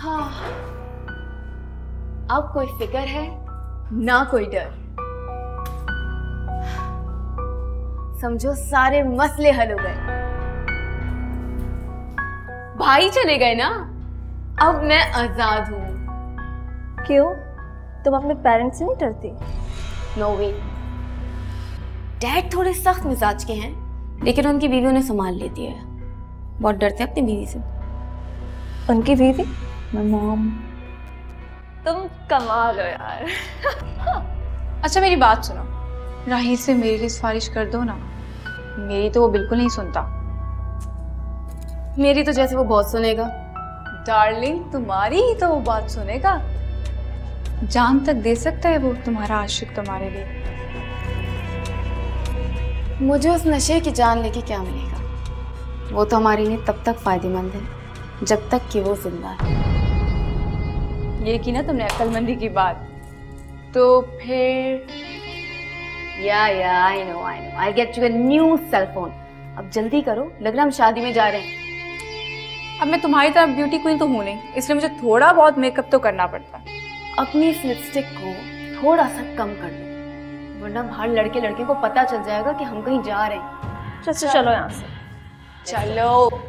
हाँ, अब कोई फिक्र है ना कोई डर। समझो सारे मसले हल हो गए। भाई चले गए ना, अब मैं आजाद हूँ। क्यों, तुम अपने पेरेंट्स से नहीं डरती? नो वे। डैड थोड़े सख्त मिजाज के हैं, लेकिन उनकी बीवी उन्हें संभाल लेती है। बहुत डरते हैं अपनी बीवी से। उनकी बीवी? My mom. तुम कमा लो यार। अच्छा मेरी बात सुनो, राही से मेरे लिए सिफारिश कर दो ना। मेरी तो वो बिल्कुल नहीं सुनता। मेरी तो जैसे वो बहुत सुनेगा। डार्लिंग, तुम्हारी ही तो वो बात सुनेगा। जान तक दे सकता है वो तुम्हारा आशिक तुम्हारे लिए। मुझे उस नशे की जान लेके क्या मिलेगा? वो तो हमारे लिए तब तक फायदेमंद है जब तक कि वो जिंदा है। ये की ना तुमने अक्लमंदी की बात। तो फिर Yeah, I know. I'll get you a new cell phone. अब जल्दी करो, लग रहा हम शादी में जा रहे हैं। अब मैं तुम्हारी तरह ब्यूटी क्वीन तो हूँ नहीं, इसलिए मुझे थोड़ा बहुत मेकअप तो करना पड़ता है। अपनी इस लिपस्टिक को थोड़ा सा कम कर लो, वरना बाहर लड़के को पता चल जाएगा कि हम कहीं जा रहे हैं। चलो यहाँ से चलो।